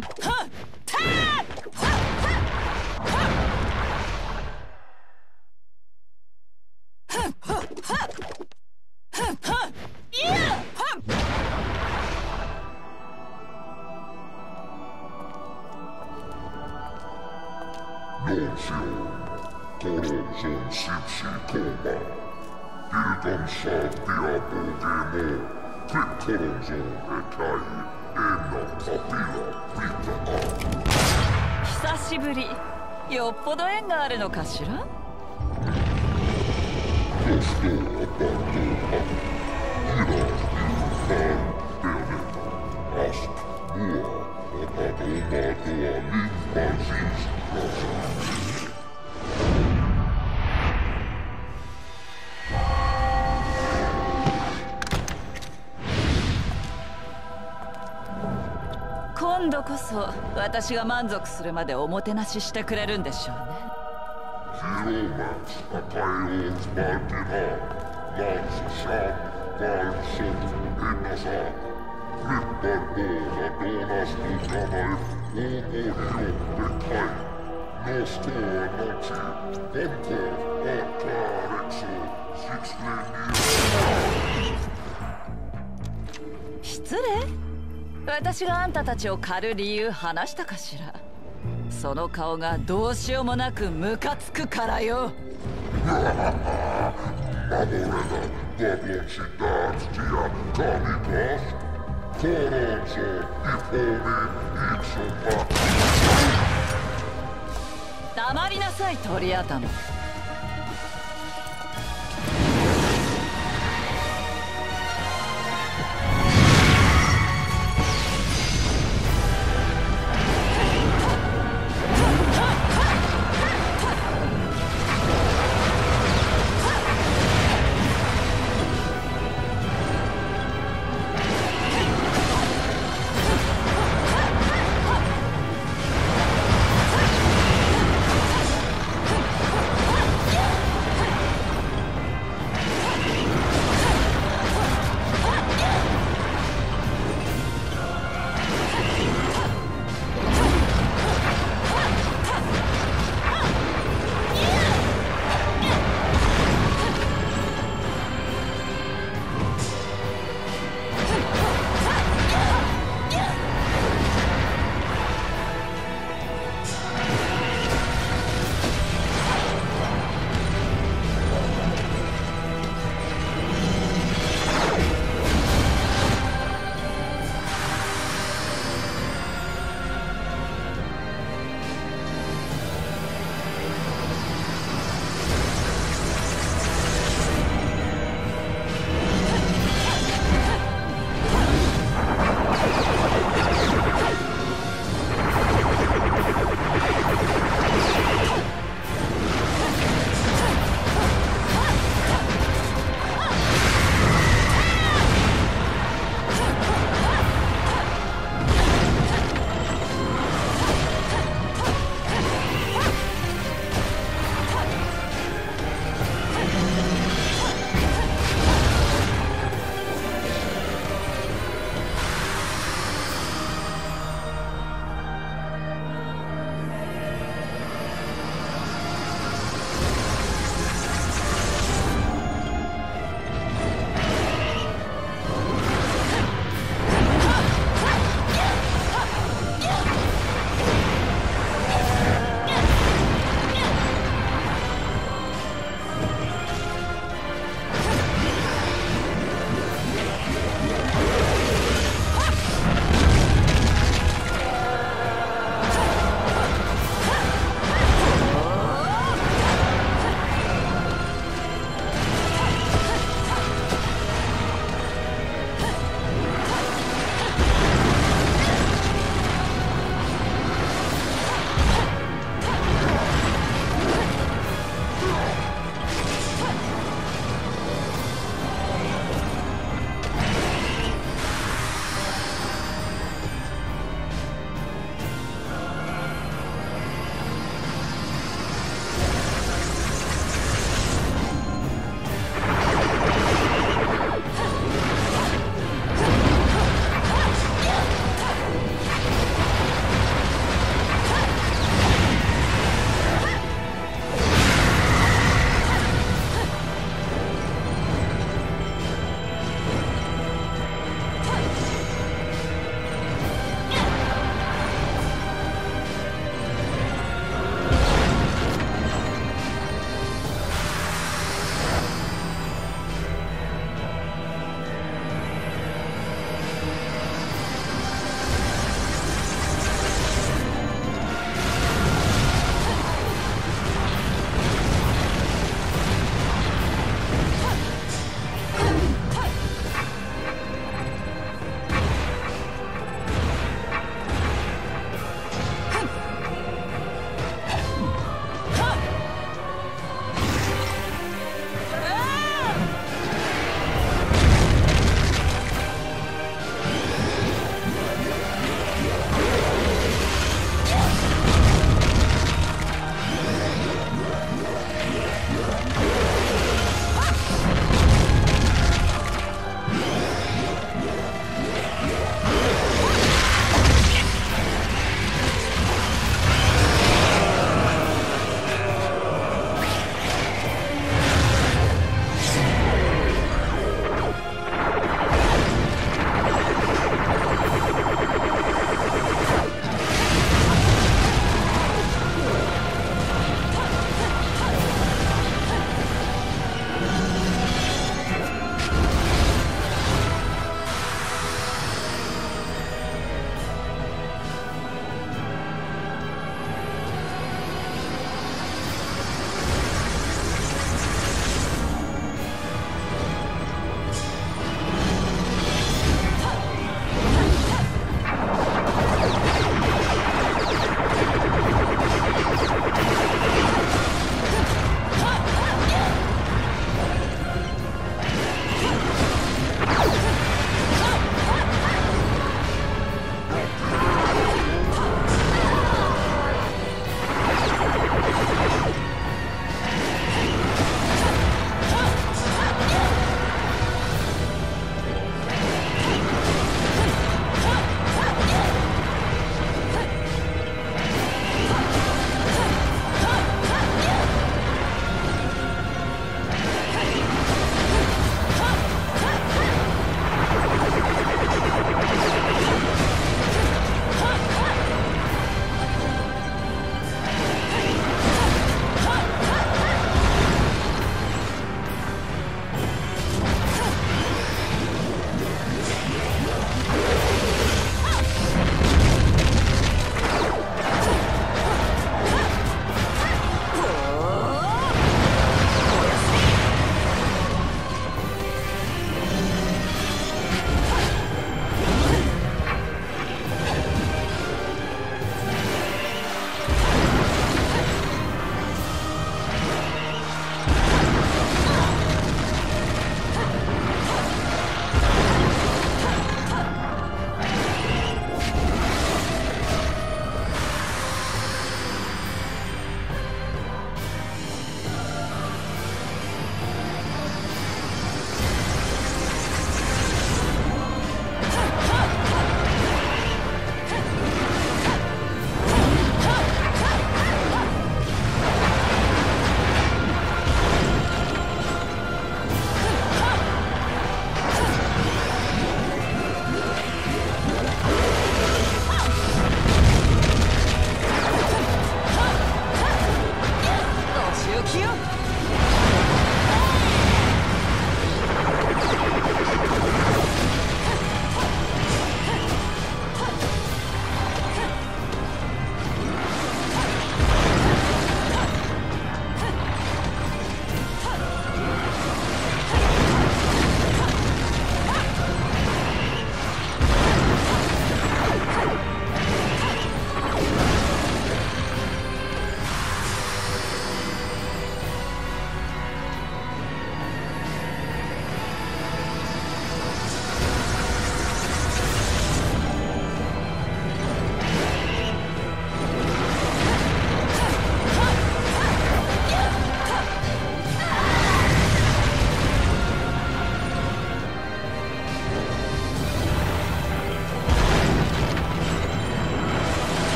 今度こそ私が満足するまでおもてなししてくれるんでしょうね。失礼。私があんたたちを狩る理由話したかしら。その顔がどうしようもなくムカつくからよ。黙りなさい、鳥頭。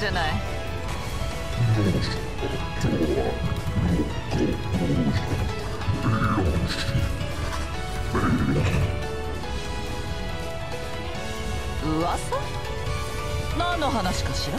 じゃない。噂？何の話かしら。